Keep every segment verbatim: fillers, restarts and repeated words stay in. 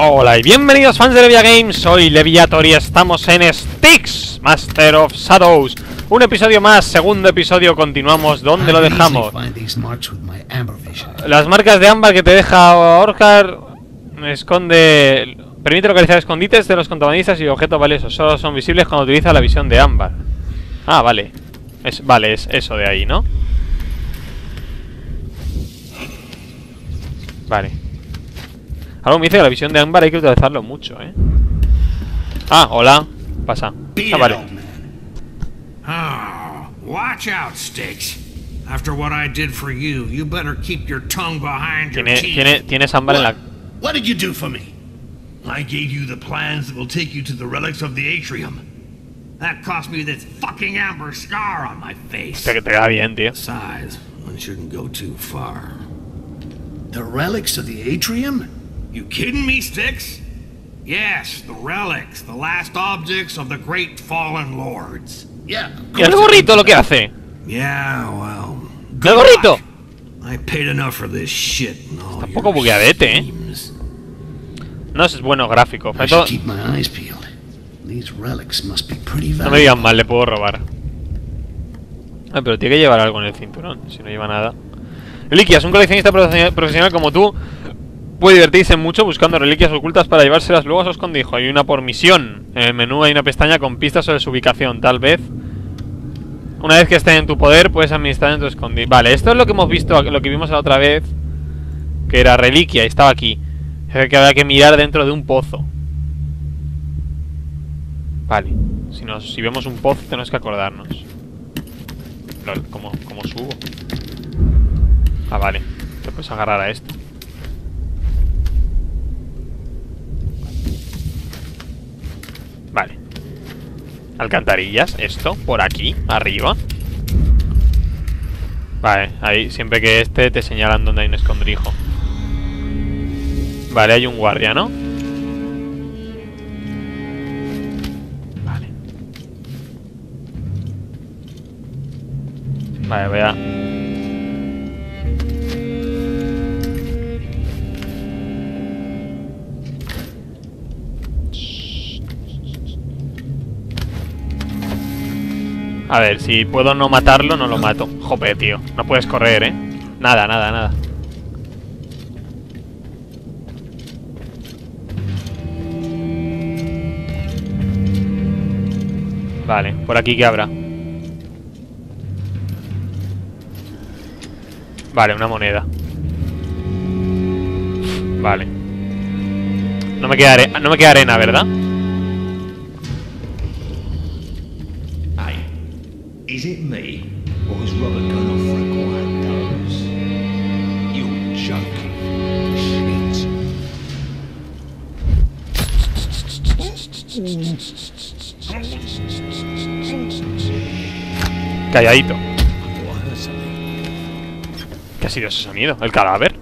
Hola y bienvenidos fans de Levia Games, soy Leviator y estamos en Styx, Master of Shadows. Un episodio más, segundo episodio, continuamos donde lo dejamos. Las marcas de ámbar que te deja Orkar esconde... permite localizar escondites de los contrabandistas y objetos valiosos. Solo son visibles cuando utiliza la visión de ámbar. Ah, vale. Es, vale, es eso de ahí, ¿no? Vale. Ahora me dice que la visión de ámbar hay que utilizarlo mucho, ¿eh? Ah, hola. Pasa. Ah, vale. Oh, watch out, Styx. After what I did for you, you better keep your tongue behind your teeth. Tiene, tienes ámbar en la... What did you do for me? I gave you the plans that will take you to the relics of the atrium. That cost me this fucking amber scar on my face. Hostia, que te va bien, tío. Besides, one shouldn't go too far. The relics of the atrium? You kidding me, Styx? Yes, the relics, the last objects of the great fallen lords. Yeah. El gorrito lo que hace. Yeah, well. El gorrito. I paid enough for this shit. Está un poco bugueadete, ¿eh? No es bueno gráfico. No me digan mal, le puedo robar. Ah, pero tiene que llevar algo en el cinturón. Si no lleva nada. Eliquias, un coleccionista profesional como tú puede divertirse mucho buscando reliquias ocultas para llevárselas luego a su escondrijo. Hay una por misión. En el menú hay una pestaña con pistas sobre su ubicación. Tal vez, una vez que esté en tu poder, puedes administrar en tu escondrijo. Vale, esto es lo que hemos visto, lo que vimos la otra vez, que era reliquia y estaba aquí. Es que había que mirar dentro de un pozo. Vale, si, nos, si vemos un pozo tenemos que acordarnos. Lol, ¿cómo, cómo subo? Ah, vale. Te puedes agarrar a esto. Vale. Alcantarillas, esto, por aquí, arriba. Vale, ahí, siempre que este te señalan donde hay un escondrijo. Vale, hay un guardia, ¿no? Vale. Vale, voy a... A ver, si puedo no matarlo, no lo mato. Jope, tío, no puedes correr, ¿eh? Nada, nada, nada. Vale, por aquí que habrá. Vale, una moneda. Vale. No me queda are- no me queda arena, ¿verdad? Ay. Is it me or has Robert gone off for a quiet dose? You're joking. Shit. Calladito. ¿Qué ha sido ese sonido? ¿El cadáver?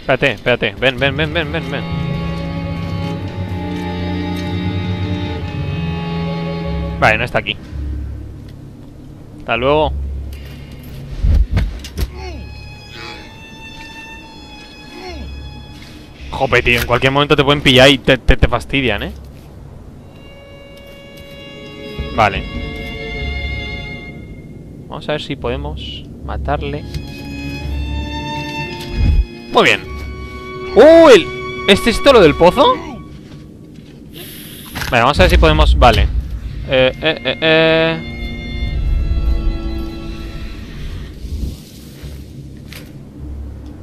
Espérate, espérate. Ven, ven, ven, ven, ven, ven. Vale, no está aquí. Hasta luego. Jope, tío. En cualquier momento te pueden pillar y te, te, te fastidian, ¿eh? Vale. Vamos a ver si podemos matarle. Muy bien. ¡Uh! El... ¿Este es todo lo del pozo? Vale, vamos a ver si podemos... Vale. Eh, eh, eh, eh.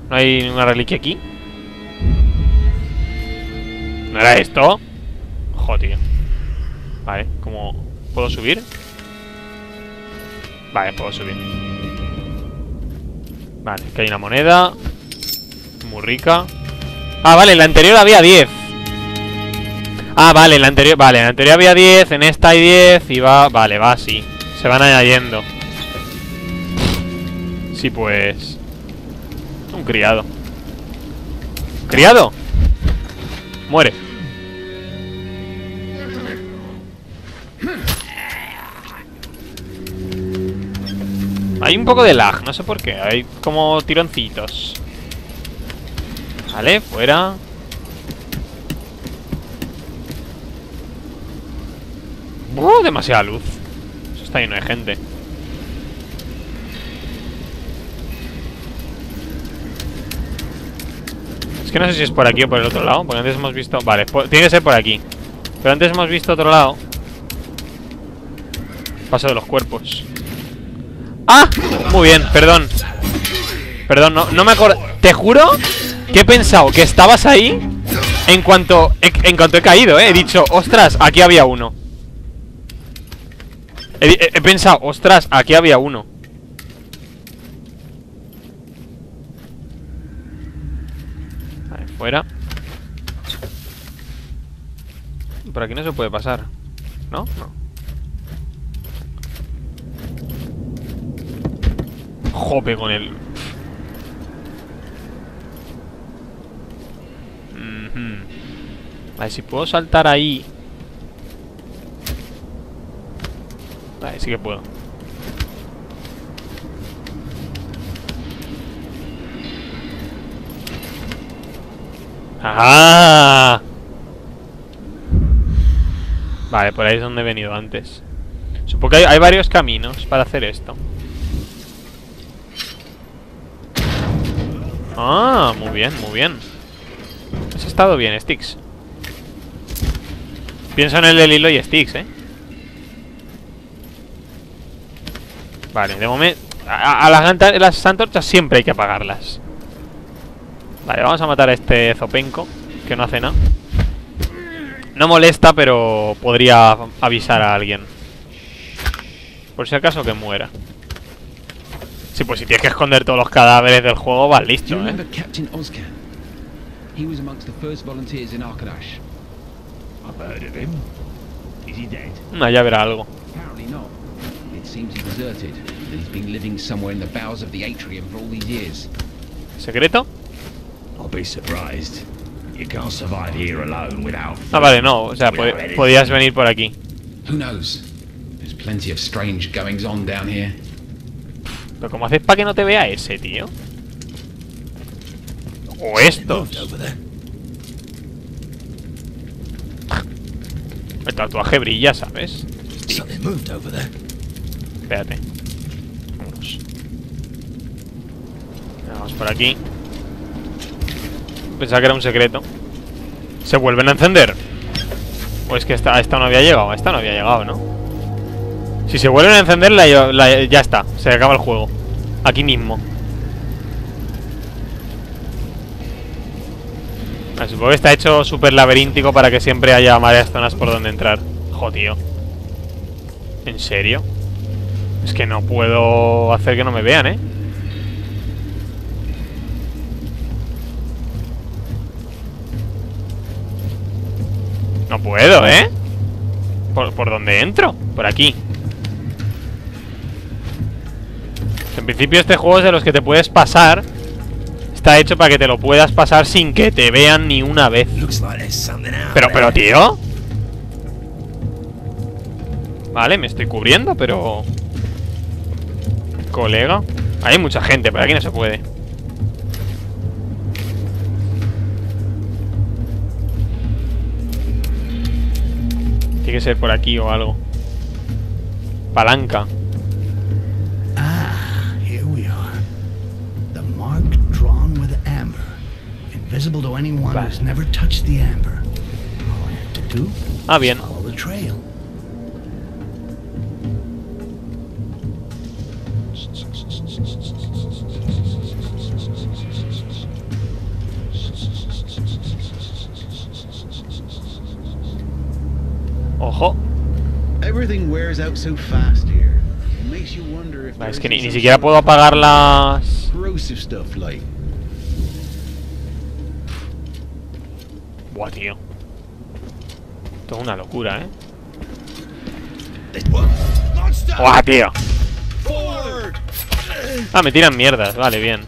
No hay ninguna reliquia aquí. ¿No era esto? Joder. Vale, ¿cómo puedo subir? Vale, puedo subir. Vale, que hay una moneda. Muy rica. Ah, vale, en la anterior había diez. Ah, vale, en la anterior. Vale, en la anterior había diez, en esta hay diez. Y va, vale, va así. Se van añadiendo. Sí, pues. Un criado. ¿Criado? Muere. Hay un poco de lag, no sé por qué. Hay como tironcitos. Vale, fuera. ¡Oh! Demasiada luz. Eso está lleno de gente. Es que no sé si es por aquí o por el otro lado, porque antes hemos visto... Vale, tiene que ser por aquí. Pero antes hemos visto otro lado. Paso de los cuerpos. ¡Ah! Muy bien, perdón. Perdón, no, no me acuerdo. Te juro que he pensado que estabas ahí en cuanto he, en cuanto he caído, ¿eh? He dicho, ostras, aquí había uno. He, he, he pensado, ostras, aquí había uno. Vale, fuera. Por aquí no se puede pasar. ¿No? No. Jope con él. Mm-hmm. Vale, si puedo saltar ahí. Vale, sí que puedo. ¡Ajá! Vale, por ahí es donde he venido antes. Supongo que hay, hay varios caminos para hacer esto. Ah, muy bien, muy bien. Has estado bien, Styx. Pienso en el del hilo y Styx, ¿eh? Vale, de momento... A, a las, las antorchas siempre hay que apagarlas. Vale, vamos a matar a este zopenco, que no hace nada. No molesta, pero podría avisar a alguien. Por si acaso que muera. Sí, pues si tienes que esconder todos los cadáveres del juego, vas listo, ¿eh? Captain Oskar. He was amongst the first volunteers in Arkanache. I've heard of him. Is he dead? Ah, ya verá algo. Apparently not. It seems he deserted. He's been living somewhere in the bowels of the atrium for all these years. ¿Secreto? I'll be surprised. You can't survive here alone without. Ah, vale, no, o sea, pod podías venir por aquí. Who knows? There's plenty of strange goings on down here. Pero ¿cómo haces para que no te vea ese, tío? O estos. El tatuaje brilla, ¿sabes? Sí. Espérate. Vámonos. Vamos por aquí. Pensaba que era un secreto. ¿Se vuelven a encender? O es que esta, esta no había llegado. Esta no había llegado, ¿no? Si se vuelven a encender, la, la, ya está. Se acaba el juego. Aquí mismo. Ah, supongo que está hecho súper laberíntico para que siempre haya varias zonas por donde entrar. Jo, tío. ¿En serio? Es que no puedo hacer que no me vean, ¿eh? No puedo, ¿eh? ¿Por, por dónde entro? Por aquí. En principio este juego es de los que te puedes pasar. Está hecho para que te lo puedas pasar sin que te vean ni una vez. Pero, pero tío. Vale, me estoy cubriendo, pero... Colega. Hay mucha gente, pero aquí no se puede. Tiene que ser por aquí o algo. Palanca. Ah, bien. Ojo. Ah, es que ni, ni siquiera puedo apagar las... Buah, tío. Esto es una locura, ¿eh? Buah, tío. Ah, me tiran mierdas. Vale, bien.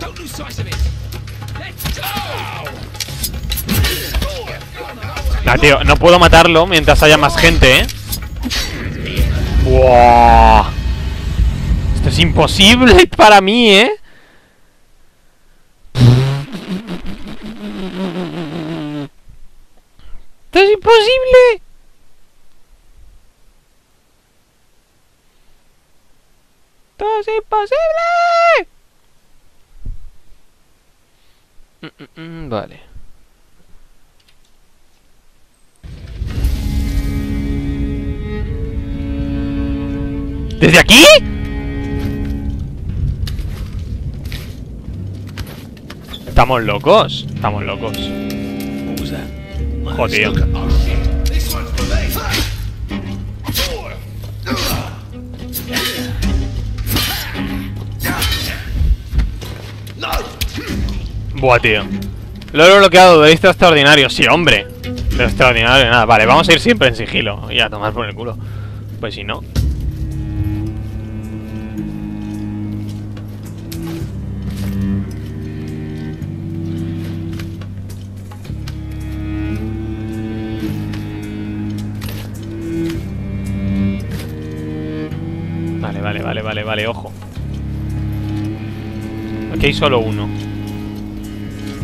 Ah, tío, no puedo matarlo mientras haya más gente, ¿eh? Buah. Esto es imposible para mí, ¿eh? ¡Esto es imposible! ¿Desde aquí? Estamos locos. Estamos locos. Joder. Buah, tío. Lo he bloqueado de este extraordinario. Sí, hombre. De extraordinario, nada. Vale, vamos a ir siempre en sigilo. Y a tomar por el culo. Pues si no. Vale, vale, vale, vale, vale, ojo. Aquí hay solo uno.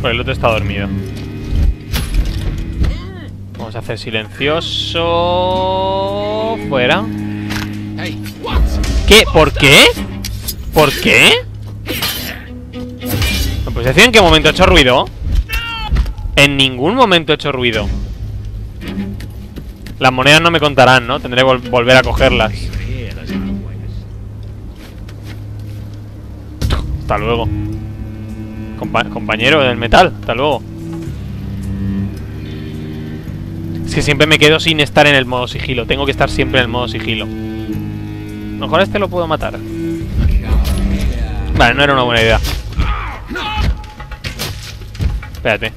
Pues el otro está dormido. Vamos a hacer silencioso. Fuera. ¿Qué? ¿Por qué? ¿Por qué? Pues decía, ¿en qué momento he hecho ruido? En ningún momento he hecho ruido. Las monedas no me contarán, ¿no? Tendré que vol- volver a cogerlas. Hasta luego, Compa compañero del metal. Hasta luego. Es que siempre me quedo sin estar en el modo sigilo. Tengo que estar siempre en el modo sigilo. Mejor a este lo puedo matar. Vale, no era una buena idea. Espérate.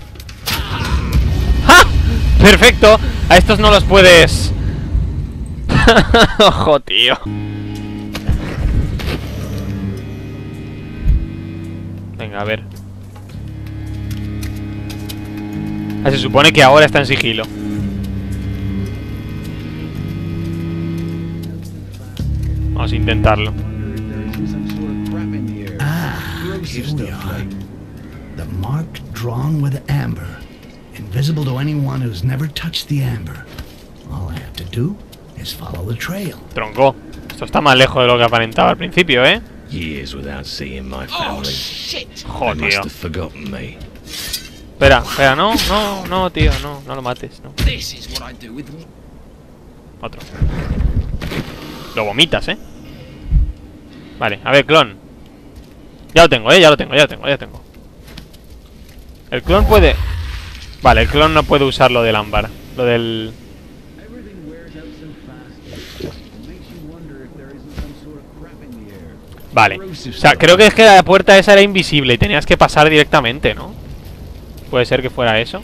¡Ja! ¡Perfecto! A estos no los puedes. Ojo, tío. Venga, a ver. Ah, se supone que ahora está en sigilo. Vamos a intentarlo. Ah, here we are. The mark drawn with amber, invisible to anyone who's never touched the amber. All I have to do is follow the trail. Tronco. Esto está más lejos de lo que aparentaba al principio, ¿eh? Years without seeing my family. Oh, shit. Joder. They must have forgotten me. Espera, espera, no, no, no, tío, no, no lo mates, no. This is what I do with... Otro. Lo vomitas, eh. Vale, a ver, clon. Ya lo tengo, eh, ya lo tengo, ya lo tengo, ya lo tengo. El clon puede... Vale, el clon no puede usar lo del ámbar. Lo del... Vale, o sea, creo que es que la puerta esa era invisible y tenías que pasar directamente, ¿no? Puede ser que fuera eso.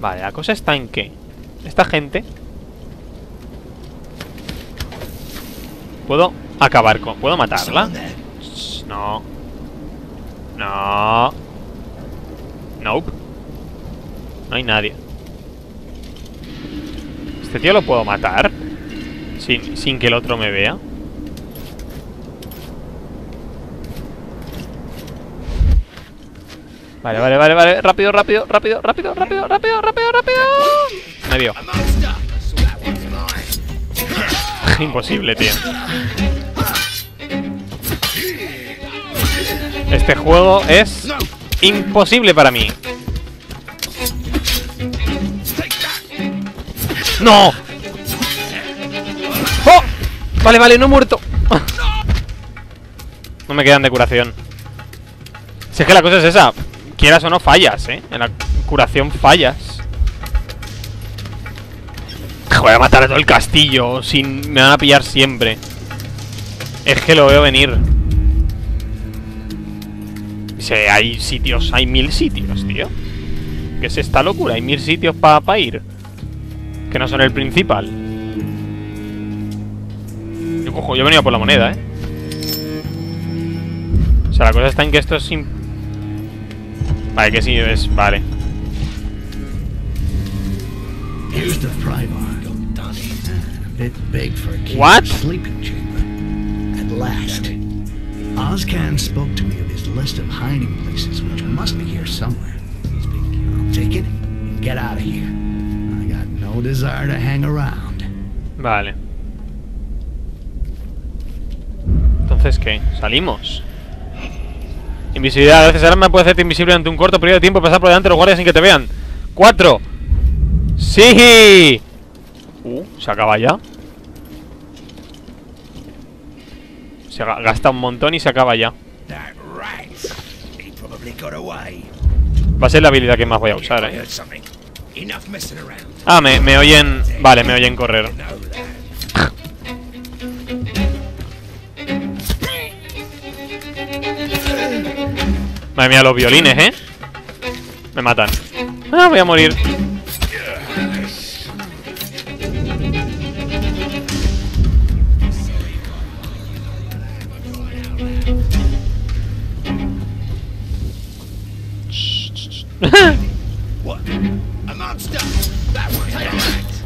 Vale, la cosa está en que esta gente... ¿Puedo acabar con...? ¿Puedo matarla? No. No. Nope. No hay nadie. ¿Este tío lo puedo matar? Sin, sin que el otro me vea. Vale, vale, vale, vale. Rápido, rápido, rápido, rápido, rápido, rápido, rápido, rápido. Me dio. Imposible, tío. Este juego es imposible para mí. ¡No! ¡Oh! Vale, vale, no he muerto. No me quedan de curación. Si es que la cosa es esa. Quieras o no, fallas, ¿eh? En la curación fallas. Voy a matar a todo el castillo. Sin... Me van a pillar siempre. Es que lo veo venir. Sí, hay sitios. Hay mil sitios, tío. ¿Qué es esta locura? Hay mil sitios para pa ir. Que no son el principal. Yo cojo, yo venía por la moneda, ¿eh? O sea, la cosa está en que esto es... Imp... Vale, que sí es... Vale. What? At last, Ozcan spoke to me of his list of hiding places, which must be here somewhere. I'll take it and get out of here. I got no desire to hang around. Vale. Entonces, ¿qué? Salimos. Invisibilidad. Gracias al arma puede hacerte invisible durante un corto periodo de tiempo y pasar por delante de los guardias sin que te vean. Cuatro. Sí. Uh, se acaba ya. Se gasta un montón y se acaba ya. Va a ser la habilidad que más voy a usar, eh. Ah, me, me oyen... Vale, me oyen correr. Madre mía, los violines, eh. Me matan. Ah, voy a morir.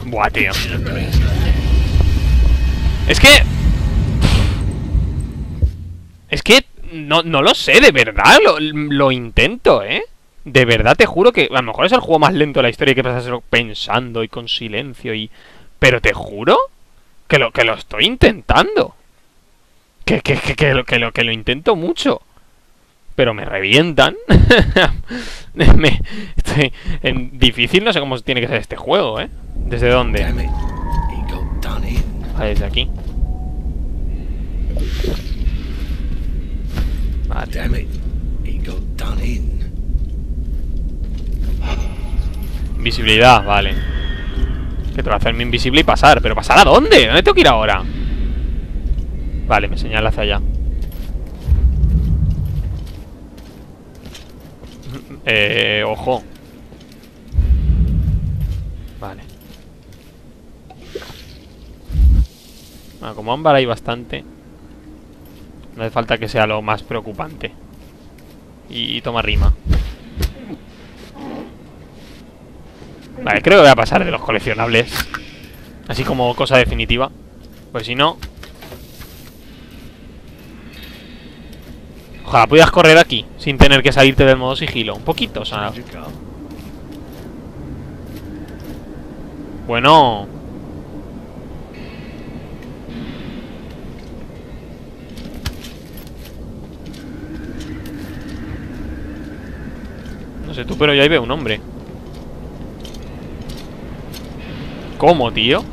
Buah, tío. Es que... Es que... No, no lo sé, de verdad. Lo, lo intento, ¿eh? De verdad, te juro que... A lo mejor es el juego más lento de la historia y que pasas pensando y con silencio y... Pero te juro que lo, que lo estoy intentando. Que, que, que, que, lo, que, lo, que lo intento mucho. Pero me revientan. me, estoy en difícil, no sé cómo tiene que ser este juego, ¿eh? ¿Desde dónde? Ah, desde aquí. Vale. Invisibilidad, vale. Que te va a hacerme invisible y pasar. ¿Pero pasar a dónde? ¿Dónde tengo que ir ahora? Vale, me señala hacia allá. Eh, ojo. Vale. Bueno, como ámbar hay bastante. No hace falta que sea lo más preocupante. Y toma rima. Vale, creo que voy a pasar de los coleccionables. Así como cosa definitiva. Pues si no... Ojalá pudieras correr aquí, sin tener que salirte del modo sigilo. Un poquito, o sea... Bueno... No sé tú, pero yo ahí veo un hombre. ¿Cómo, tío?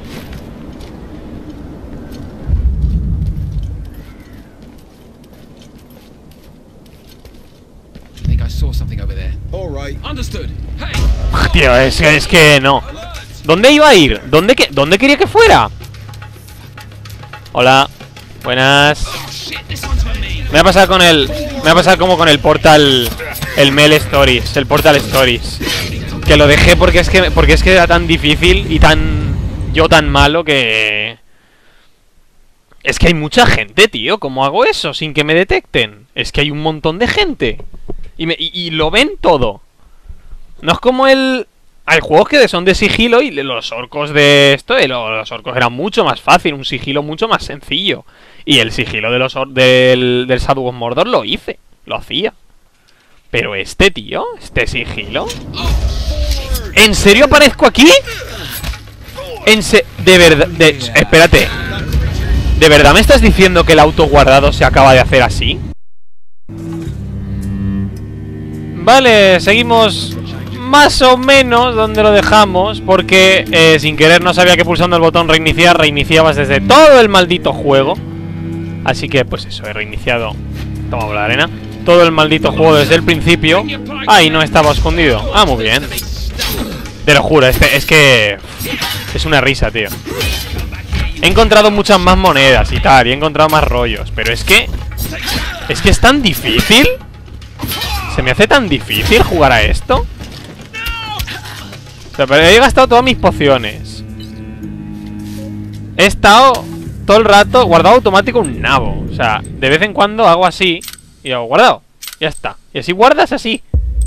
Tío, es, es que no. ¿Dónde iba a ir? ¿Dónde, que, ¿Dónde quería que fuera? Hola. Buenas. Me voy a pasar con el... Me voy a pasar como con el portal... El Mail Stories. El Portal Stories. Que lo dejé porque es que... Porque es que era tan difícil y tan... Yo tan malo que... Es que hay mucha gente, tío. ¿Cómo hago eso sin que me detecten? Es que hay un montón de gente. Y, me, y, y lo ven todo. No es como el... Hay juegos que son de sigilo y los orcos de esto... De los, los orcos eran mucho más fácil, un sigilo mucho más sencillo. Y el sigilo de los or, del, del Shadow of Mordor lo hice, lo hacía. Pero este, tío, este sigilo... ¿En serio aparezco aquí? En se... De verdad... De... Espérate. ¿De verdad me estás diciendo que el autoguardado se acaba de hacer así? Vale, seguimos más o menos donde lo dejamos. Porque eh, sin querer no sabía que pulsando el botón reiniciar, reiniciabas desde todo el maldito juego. Así que pues eso, he reiniciado. Toma la arena. Todo el maldito juego desde el principio. Ah, y no estaba escondido. Ah, muy bien. Te lo juro, este, es que... Es una risa, tío. He encontrado muchas más monedas y tal, y he encontrado más rollos. Pero es que... Es que es tan difícil... ¿Se me hace tan difícil jugar a esto? O sea, pero he gastado todas mis pociones. He estado todo el rato guardado automático un nabo. O sea, de vez en cuando hago así y hago guardado. Ya está. Y así guardas así.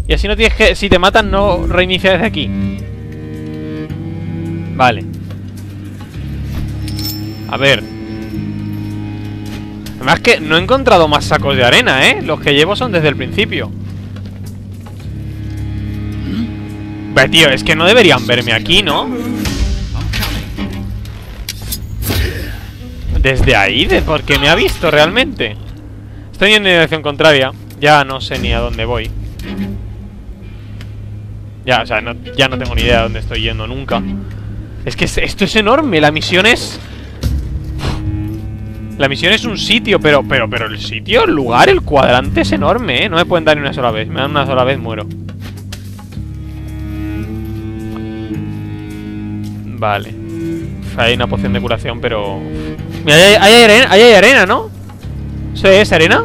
Y así no tienes que... Si te matan no reinicia desde aquí. Vale. A ver. Además que no he encontrado más sacos de arena, ¿eh? Los que llevo son desde el principio. Pero, tío, es que no deberían verme aquí, ¿no? Desde ahí, de porque me ha visto realmente. Estoy en dirección contraria. Ya no sé ni a dónde voy. Ya, o sea, no, ya no tengo ni idea de dónde estoy yendo nunca. Es que esto es enorme. La misión es... La misión es un sitio, pero, pero, pero el sitio, el lugar, el cuadrante es enorme, ¿eh? No me pueden dar ni una sola vez. Me dan una sola vez, muero. Vale. Hay una poción de curación, pero... Mira, ahí hay, hay arena, ahí hay arena, ¿no? ¿Eso es arena?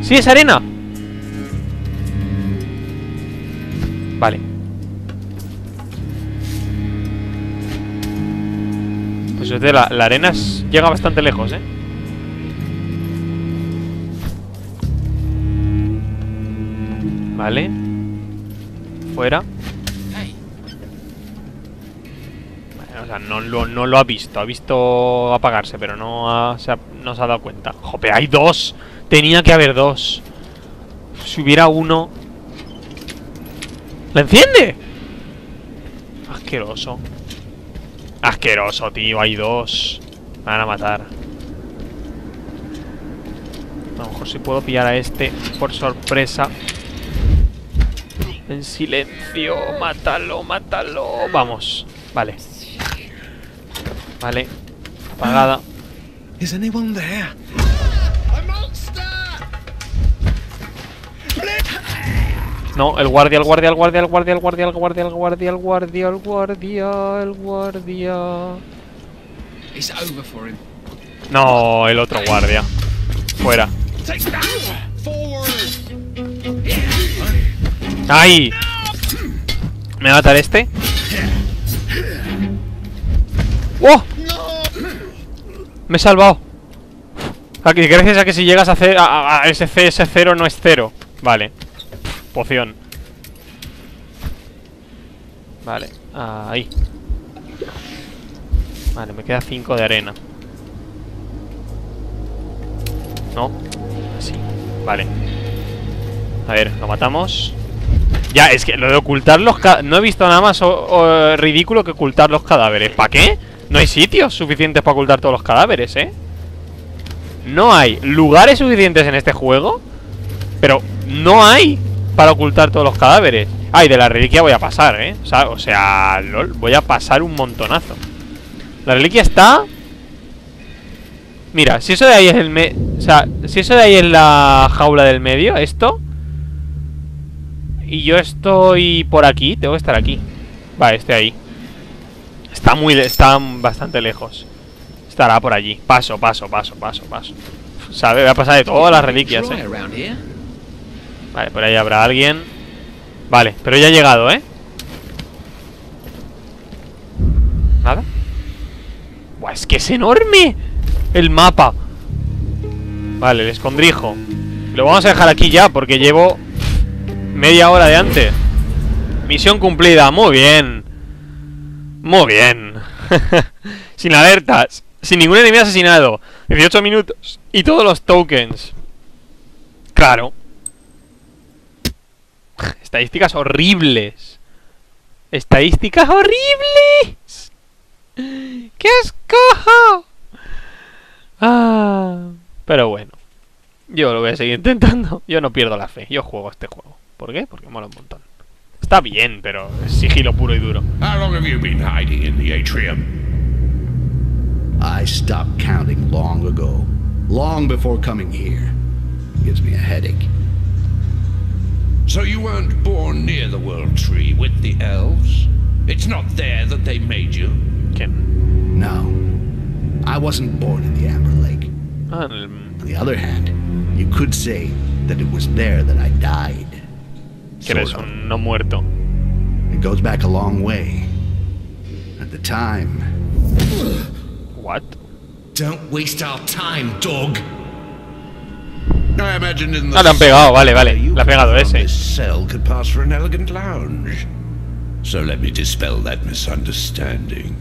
Sí, es arena. Vale. Pues de la, la arena llega bastante lejos, ¿eh? Vale. Fuera. Vale, o sea, no lo, no lo ha visto. Ha visto apagarse, pero no, ha, se, ha, no se ha dado cuenta. ¡Jope! ¡Hay dos! Tenía que haber dos. Si hubiera uno... ¡La enciende! Asqueroso. Asqueroso, tío, hay dos. Me van a matar. A lo mejor si puedo pillar a este por sorpresa. En silencio, mátalo, mátalo. Vamos, vale. Vale, apagada. ¿Hay alguien ahí? No, el guardia, el guardia, el guardia, el guardia, el guardia, el guardia, el guardia, el guardia, el guardia, el guardia. No, el otro guardia. Fuera. ¡Ay! ¿Me va a matar este? ¡Oh! Me he salvado. Gracias a que si llegas a, hacer, a, a ese C S cero no es cero. Vale. Poción. Vale, ahí. Vale, me queda cinco de arena. No, así, vale. A ver, lo matamos. Ya, es que lo de ocultar los cadáveres. No he visto nada más o, o, ridículo que ocultar los cadáveres. ¿Para qué? No hay sitios suficientes para ocultar todos los cadáveres, ¿eh? No hay lugares suficientes en este juego. Pero no hay para ocultar todos los cadáveres. Ay, ah, de la reliquia voy a pasar, ¿eh? O sea, o sea, lol, voy a pasar un montonazo. La reliquia está... Mira, si eso de ahí es el me... O sea, si eso de ahí es la jaula del medio, esto. Y yo estoy por aquí, tengo que estar aquí. Vale, estoy ahí. Está muy... Está bastante lejos. Estará por allí. Paso, paso, paso, paso, paso. ¿Sabe? Voy a pasar de todas las reliquias, ¿eh? Vale, por ahí habrá alguien. Vale, pero ya ha llegado, ¿eh? ¿Nada? Buah, es que es enorme el mapa. Vale, el escondrijo. Lo vamos a dejar aquí ya porque llevo media hora de antes. Misión cumplida, muy bien. Muy bien. Sin alertas, sin ningún enemigo asesinado, dieciocho minutos y todos los tokens. Claro. Estadísticas horribles. Estadísticas horribles. ¡Qué asco! Ah, pero bueno, yo lo voy a seguir intentando. Yo no pierdo la fe. Yo juego este juego. ¿Por qué? Porque mola un montón. Está bien, pero es sigilo puro y duro. How long have you been hiding in the atrium? I stopped counting long ago. Long before coming here. Gives me a headache. So you weren't born near the World Tree with the elves? It's not there that they made you? Kim. No. I wasn't born in the Amber Lake. Um. On the other hand, you could say that it was there that I died. Que eres un no muerto. It goes back a long way. At the time... What? Don't waste our time, dog! Ah, la han pegado, vale, vale. La ha pegado ese. So let me dispel that misunderstanding.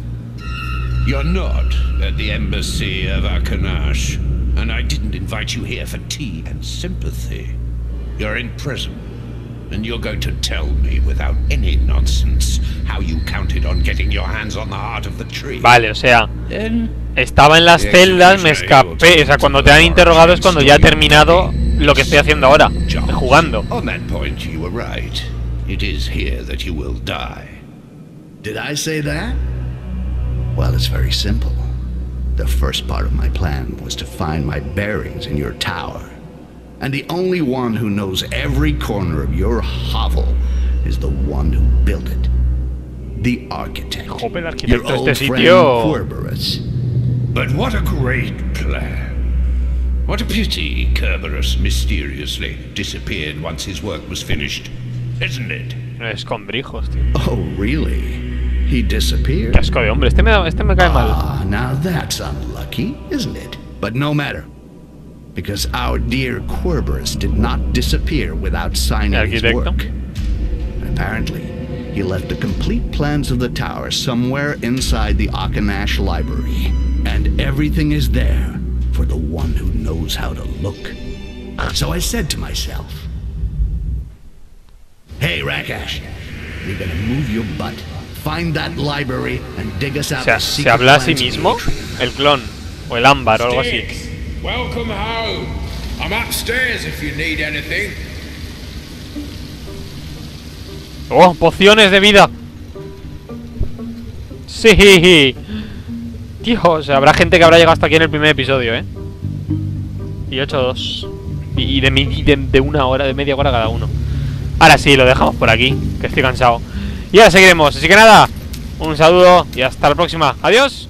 You're not at the embassy of Akenash, and I didn't invite you here for tea and sympathy. You're in prison, and you're going to tell me without any nonsense how you counted on getting your hands on the heart of the tree. Vale, o sea. Then, estaba en las celdas, me escapé. O sea, cuando te han interrogado es cuando ya he terminado lo que estoy haciendo ahora, jugando. Did I say that? Well, it's very simple. The first part of my plan was to find my bearings in your tower. And the only one who knows every corner of your hovel is the one who built it. The architect. Joder, your old este friend Querberus. But what a great plan. What a pity Querberus mysteriously disappeared once his work was finished. Isn't it? Escondrijos, tío. Oh, really? He disappeared. Qué asco de hombre. Este me, da, este me cae mal. Ah, now that's unlucky, isn't it? But no matter, because our dear Querberus did not disappear without Sinai's his work. Apparently, he left the complete plans of the tower somewhere inside the Akenash library, and everything is there for the one who knows how to look. So I said to myself, "Hey, Rakash, you're gonna move your butt." Find that library and dig us out. O sea, ¿se habla a sí mismo? El clon, o el ámbar, o algo así. Welcome home. I'm upstairs if you need anything. Oh, pociones de vida. Sí. Tío, o sea, habrá gente que habrá llegado hasta aquí en el primer episodio, ¿eh? Y ocho dos. Y de, mi, de, de una hora, de media hora cada uno. Ahora sí, lo dejamos por aquí, que estoy cansado. Y ahora seguiremos, así que nada, un saludo y hasta la próxima. Adiós.